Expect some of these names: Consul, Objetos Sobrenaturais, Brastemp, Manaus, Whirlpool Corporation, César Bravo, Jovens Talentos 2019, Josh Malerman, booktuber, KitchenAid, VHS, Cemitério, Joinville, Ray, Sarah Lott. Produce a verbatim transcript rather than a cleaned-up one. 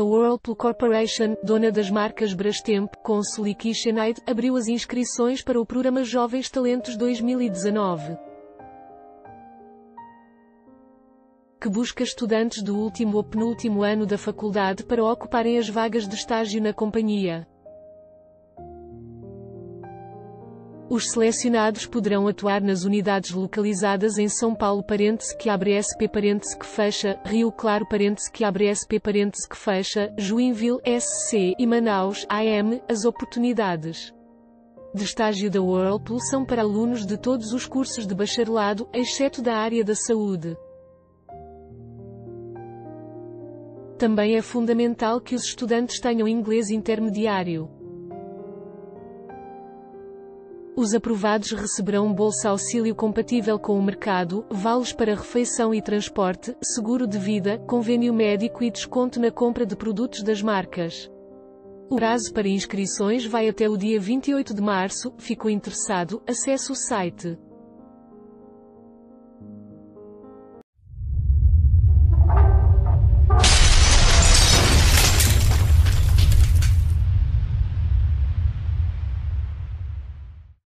A Whirlpool Corporation, dona das marcas Brastemp, Consul e KitchenAid, abriu as inscrições para o programa Jovens Talentos dois mil e dezenove, que busca estudantes do último ou penúltimo ano da faculdade para ocuparem as vagas de estágio na companhia. Os selecionados poderão atuar nas unidades localizadas em São Paulo parêntese que abre SP parêntese que fecha, Rio Claro parêntese que abre SP parêntese que fecha, Joinville S C e Manaus A M. As oportunidades de estágio da Whirlpool são para alunos de todos os cursos de bacharelado, exceto da área da saúde. Também é fundamental que os estudantes tenham inglês intermediário. Os aprovados receberão bolsa auxílio compatível com o mercado, vales para refeição e transporte, seguro de vida, convênio médico e desconto na compra de produtos das marcas. O prazo para inscrições vai até o dia vinte e oito de março. Ficou interessado? Acesse o site.